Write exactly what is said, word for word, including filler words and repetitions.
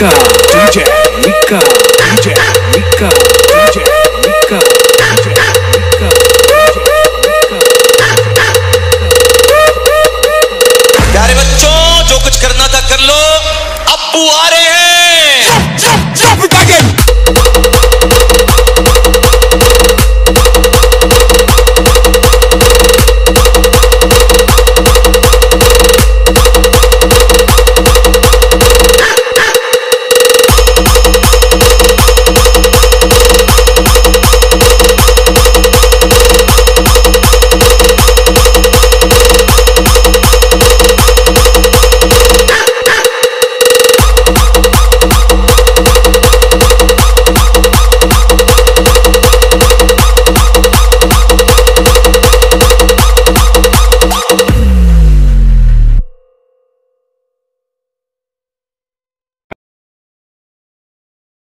Mika, D J Mika, D J Mika.